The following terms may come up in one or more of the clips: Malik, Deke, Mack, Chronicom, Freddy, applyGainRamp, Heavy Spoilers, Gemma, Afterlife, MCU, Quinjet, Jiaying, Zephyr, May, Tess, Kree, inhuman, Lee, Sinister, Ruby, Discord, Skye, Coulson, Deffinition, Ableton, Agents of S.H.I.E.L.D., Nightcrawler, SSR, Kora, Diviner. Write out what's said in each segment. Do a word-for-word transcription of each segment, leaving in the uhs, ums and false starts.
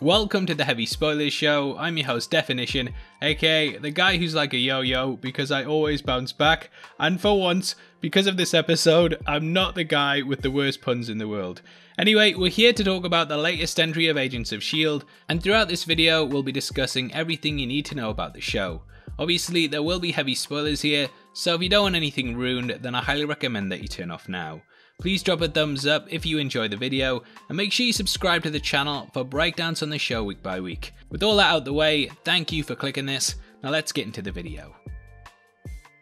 Welcome to the Heavy Spoilers Show. I'm your host Definition, aka the guy who's like a yo-yo because I always bounce back, and for once, because of this episode, I'm not the guy with the worst puns in the world. Anyway, we're here to talk about the latest entry of Agents of S H I E L D, and throughout this video we'll be discussing everything you need to know about the show. Obviously there will be heavy spoilers here, so if you don't want anything ruined, then I highly recommend that you turn off now. Please drop a thumbs up if you enjoy the video, and make sure you subscribe to the channel for breakdowns on the show week by week. With all that out the way, thank you for clicking this, now let's get into the video.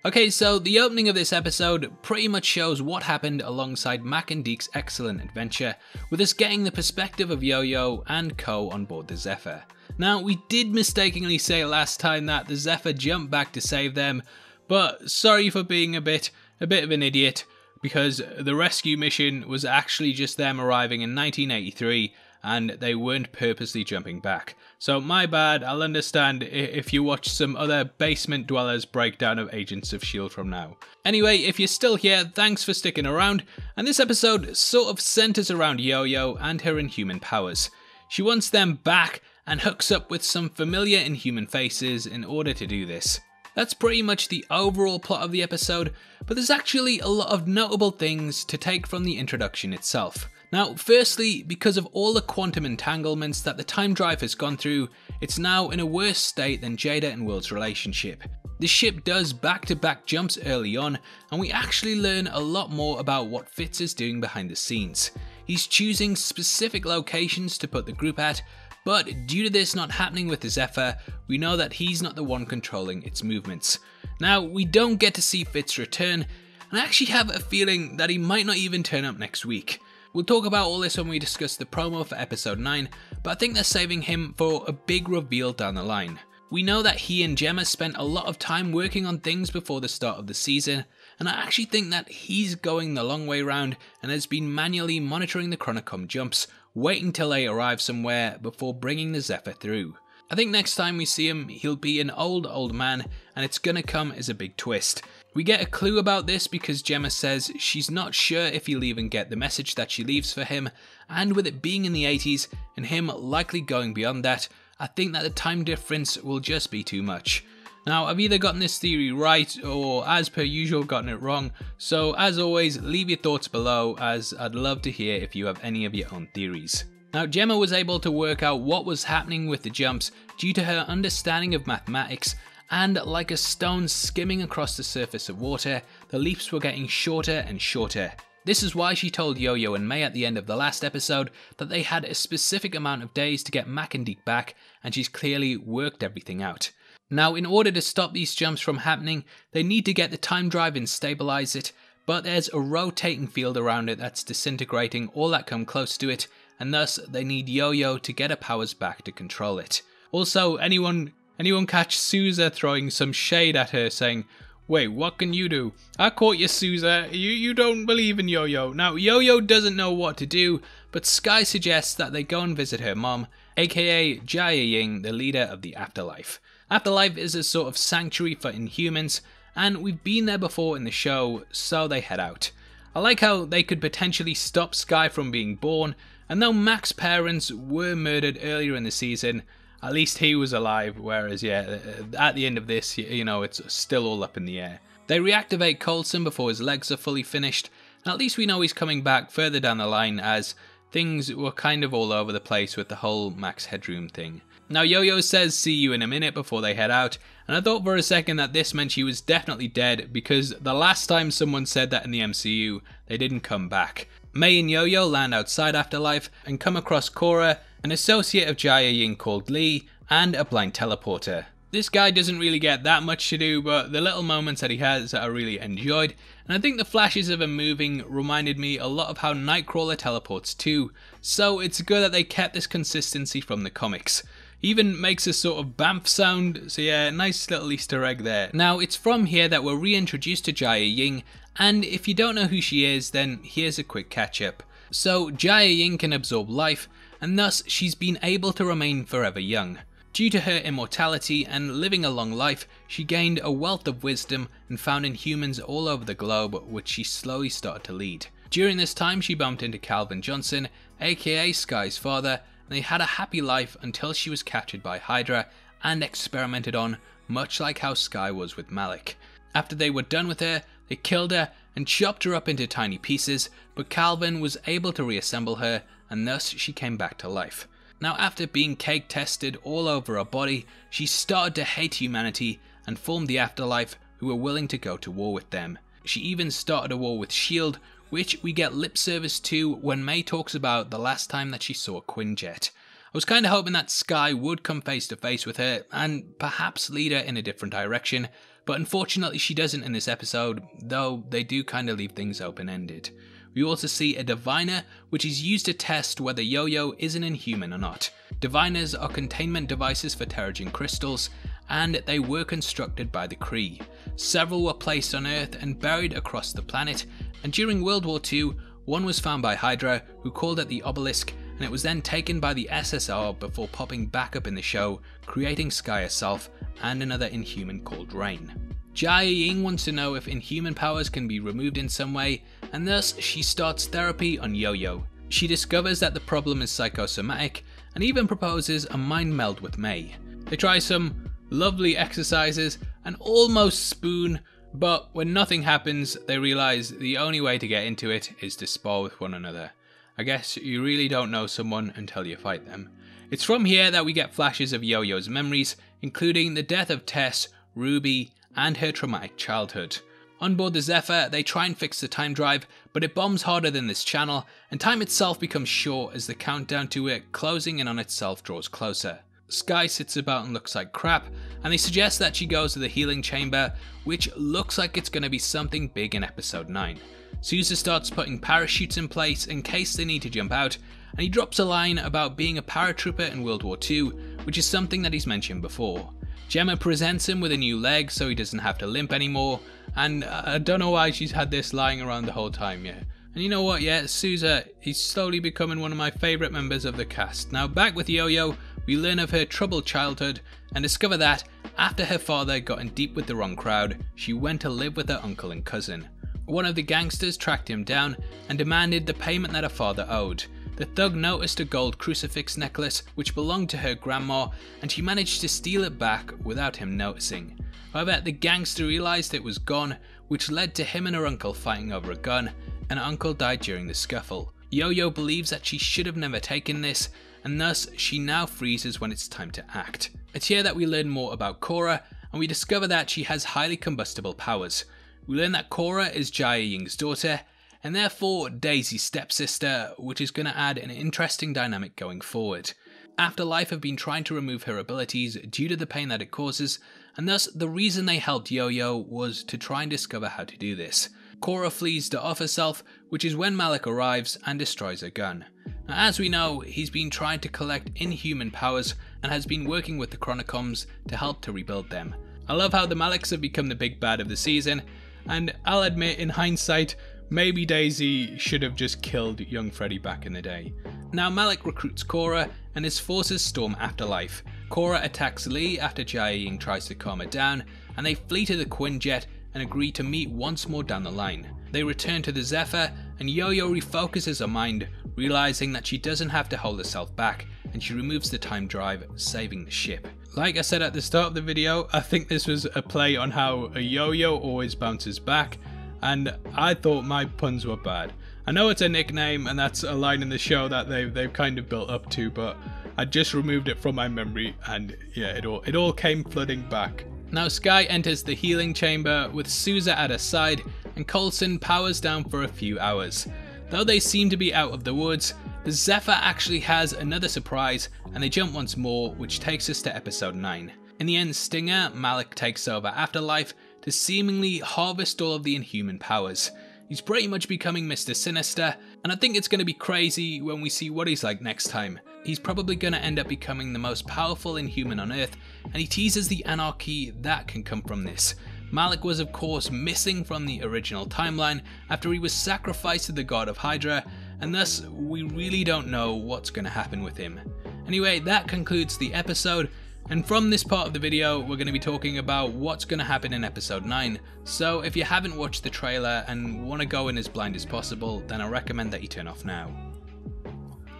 Okay, so the opening of this episode pretty much shows what happened alongside Mack and Deke's excellent adventure, with us getting the perspective of Yo-Yo and Co on board the Zephyr. Now, we did mistakenly say last time that the Zephyr jumped back to save them, but sorry for being a bit, a bit of an idiot, because the rescue mission was actually just them arriving in nineteen eighty-three and they weren't purposely jumping back. So my bad, I'll understand if you watch some other basement dwellers breakdown of Agents of S H I E L D from now. Anyway, if you're still here, thanks for sticking around, and this episode sort of centers around Yo-Yo and her inhuman powers. She wants them back and hooks up with some familiar inhuman faces in order to do this. That's pretty much the overall plot of the episode, but there's actually a lot of notable things to take from the introduction itself. Now, firstly, because of all the quantum entanglements that the time drive has gone through, it's now in a worse state than Jada and Will's relationship. The ship does back-to-back jumps early on, and we actually learn a lot more about what Fitz is doing behind the scenes. He's choosing specific locations to put the group at, but due to this not happening with the Zephyr, we know that he's not the one controlling its movements. Now, we don't get to see Fitz return, and I actually have a feeling that he might not even turn up next week. We'll talk about all this when we discuss the promo for episode nine, but I think they're saving him for a big reveal down the line. We know that he and Gemma spent a lot of time working on things before the start of the season, and I actually think that he's going the long way round and has been manually monitoring the Chronicom jumps, waiting till they arrive somewhere before bringing the Zephyr through. I think next time we see him, he'll be an old, old man, and it's gonna come as a big twist. We get a clue about this because Gemma says she's not sure if he'll even get the message that she leaves for him, and with it being in the eighties and him likely going beyond that, I think that the time difference will just be too much. Now, I've either gotten this theory right or, as per usual, gotten it wrong, so as always, leave your thoughts below as I'd love to hear if you have any of your own theories. Now, Gemma was able to work out what was happening with the jumps due to her understanding of mathematics, and like a stone skimming across the surface of water, the leaps were getting shorter and shorter. This is why she told Yo-Yo and May at the end of the last episode that they had a specific amount of days to get Mack and Deke back, and she's clearly worked everything out. Now, in order to stop these jumps from happening, they need to get the time drive and stabilize it, but there's a rotating field around it that's disintegrating all that come close to it, and thus they need Yo-Yo to get her powers back to control it. Also, anyone, anyone catch Sousa throwing some shade at her saying, "Wait, what can you do? I caught you, Sousa. You you don't believe in Yo-Yo." Now, Yo-Yo doesn't know what to do, but Skye suggests that they go and visit her mom, aka Jiaying, the leader of the Afterlife. Afterlife is a sort of sanctuary for Inhumans, and we've been there before in the show, so they head out. I like how they could potentially stop Skye from being born, and though Mack's parents were murdered earlier in the season, at least he was alive, whereas, yeah, at the end of this, you know, it's still all up in the air. They reactivate Coulson before his legs are fully finished, and at least we know he's coming back further down the line, as things were kind of all over the place with the whole Max Headroom thing. Now, Yo-Yo says see you in a minute before they head out, and I thought for a second that this meant she was definitely dead, because the last time someone said that in the M C U, they didn't come back. May and Yo-Yo land outside Afterlife and come across Kora, an associate of Jiaying called Lee, and a blind teleporter. This guy doesn't really get that much to do, but the little moments that he has I really enjoyed, and I think the flashes of him moving reminded me a lot of how Nightcrawler teleports too, so it's good that they kept this consistency from the comics. He even makes a sort of bamf sound, so yeah, nice little Easter egg there. Now, it's from here that we're reintroduced to Jiaying, and if you don't know who she is, then here's a quick catch up. So, Jiaying can absorb life, and thus she's been able to remain forever young. Due to her immortality and living a long life, she gained a wealth of wisdom and found Inhumans all over the globe, which she slowly started to lead. During this time, she bumped into Calvin Johnson, aka Skye's father, They had a happy life until she was captured by Hydra and experimented on, much like how Skye was with Malik. After they were done with her, they killed her and chopped her up into tiny pieces, but Calvin was able to reassemble her, and thus she came back to life. Now, after being cake tested all over her body, she started to hate humanity and formed the Afterlife, who were willing to go to war with them. She even started a war with S H I E L D, which we get lip service to when May talks about the last time that she saw Quinjet. I was kind of hoping that Skye would come face to face with her and perhaps lead her in a different direction, but unfortunately she doesn't in this episode, though they do kind of leave things open-ended. We also see a Diviner, which is used to test whether Yo-Yo is an Inhuman or not. Diviners are containment devices for Terrigen crystals, and they were constructed by the Kree. Several were placed on Earth and buried across the planet, and during World War Two, one was found by Hydra, who called it the Obelisk, and it was then taken by the S S R before popping back up in the show, creating Skye herself and another Inhuman called Rain. Jiaying wants to know if Inhuman powers can be removed in some way, and thus she starts therapy on Yo-Yo. She discovers that the problem is psychosomatic, and even proposes a mind meld with May. They try some lovely exercises and almost spoon, but when nothing happens, they realise the only way to get into it is to spar with one another. I guess you really don't know someone until you fight them. It's from here that we get flashes of Yo-Yo's memories, including the death of Tess, Ruby, and her traumatic childhood. On board the Zephyr, they try and fix the time drive, but it bombs harder than this channel, and time itself becomes short as the countdown to it closing in on itself draws closer. Skye sits about and looks like crap, and they suggest that she goes to the healing chamber, which looks like it's going to be something big in episode nine. Sousa starts putting parachutes in place in case they need to jump out, and he drops a line about being a paratrooper in World War Two, which is something that he's mentioned before. Gemma presents him with a new leg so he doesn't have to limp anymore, and I don't know why she's had this lying around the whole time, yeah. And you know what, yeah, Sousa is slowly becoming one of my favourite members of the cast. Now, back with Yo-Yo, we learn of her troubled childhood and discover that, after her father got in deep with the wrong crowd, she went to live with her uncle and cousin. One of the gangsters tracked him down and demanded the payment that her father owed. The thug noticed a gold crucifix necklace which belonged to her grandma, and she managed to steal it back without him noticing. However, the gangster realised it was gone, which led to him and her uncle fighting over a gun, and her uncle died during the scuffle. Yo-Yo believes that she should have never taken this, and thus she now freezes when it's time to act. It's here that we learn more about Kora, and we discover that she has highly combustible powers. We learn that Kora is Jiaying's daughter, and therefore Daisy's stepsister, which is going to add an interesting dynamic going forward. Afterlife have been trying to remove her abilities due to the pain that it causes, and thus the reason they helped Yo-Yo was to try and discover how to do this. Kora flees to off herself, which is when Malik arrives and destroys her gun. Now, as we know, he's been trying to collect Inhuman powers and has been working with the Chronicoms to help to rebuild them. I love how the Maliks have become the big bad of the season, and I'll admit, in hindsight, maybe Daisy should have just killed young Freddy back in the day. Now Malik recruits Kora and his forces storm Afterlife. Kora attacks Lee after Jiaying tries to calm her down, and they flee to the Quinjet and agree to meet once more down the line. They return to the Zephyr, and Yo-Yo refocuses her mind, realising that she doesn't have to hold herself back, and she removes the time drive, saving the ship. Like I said at the start of the video, I think this was a play on how a Yo-Yo always bounces back, and I thought my puns were bad. I know it's a nickname and that's a line in the show that they've, they've kind of built up to, but I just removed it from my memory, and yeah, it all, it all came flooding back. Now Skye enters the healing chamber with Sousa at her side, and Coulson powers down for a few hours. Though they seem to be out of the woods, the Zephyr actually has another surprise and they jump once more, which takes us to episode nine. In the end stinger, Malik takes over Afterlife to seemingly harvest all of the Inhuman powers. He's pretty much becoming Mister Sinister, and I think it's going to be crazy when we see what he's like next time. He's probably going to end up becoming the most powerful Inhuman on Earth, and he teases the anarchy that can come from this. Malik was of course missing from the original timeline after he was sacrificed to the god of Hydra, and thus we really don't know what's going to happen with him. Anyway, that concludes the episode. And from this part of the video, we're going to be talking about what's going to happen in episode nine, so if you haven't watched the trailer and want to go in as blind as possible, then I recommend that you turn off now.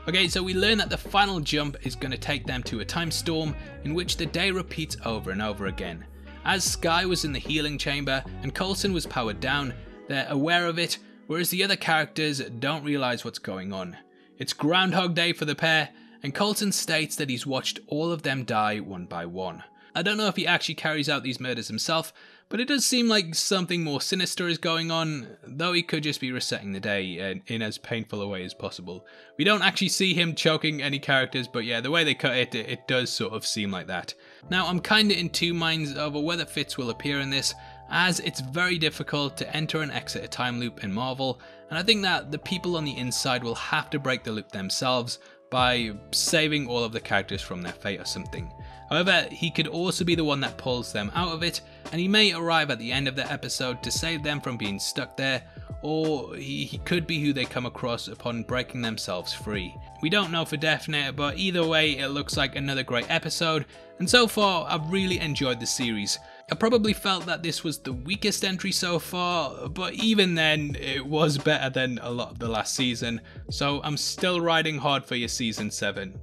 Okay, so we learn that the final jump is going to take them to a time storm in which the day repeats over and over again. As Skye was in the healing chamber and Coulson was powered down, they're aware of it, whereas the other characters don't realise what's going on. It's Groundhog Day for the pair, and Coulson states that he's watched all of them die one by one. I don't know if he actually carries out these murders himself, but it does seem like something more sinister is going on, though he could just be resetting the day in, in as painful a way as possible. We don't actually see him choking any characters, but yeah, the way they cut it, it, it does sort of seem like that. Now, I'm kinda in two minds over whether Fitz will appear in this, as it's very difficult to enter and exit a time loop in Marvel, and I think that the people on the inside will have to break the loop themselves by saving all of the characters from their fate or something. However, he could also be the one that pulls them out of it, and he may arrive at the end of the episode to save them from being stuck there, or he, he could be who they come across upon breaking themselves free. We don't know for definite, but either way it looks like another great episode, and so far I've really enjoyed the series. I probably felt that this was the weakest entry so far, but even then it was better than a lot of the last season, so I'm still riding hard for your season seven.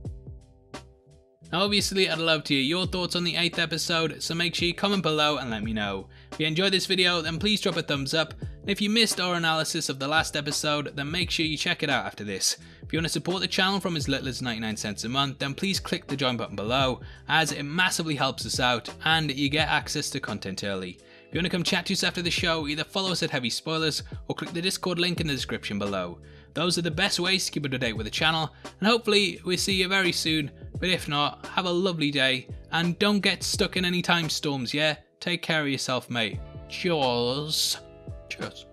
Now obviously I'd love to hear your thoughts on the eighth episode, so make sure you comment below and let me know. If you enjoyed this video then please drop a thumbs up, and if you missed our analysis of the last episode then make sure you check it out after this. If you want to support the channel from as little as ninety-nine cents a month then please click the join button below, as it massively helps us out and you get access to content early. If you want to come chat to us after the show, either follow us at Heavy Spoilers or click the Discord link in the description below. Those are the best ways to keep up to date with the channel, and hopefully we'll see you very soon, but if not, have a lovely day, and don't get stuck in any time storms, yeah? Take care of yourself, mate. Cheers. Cheers.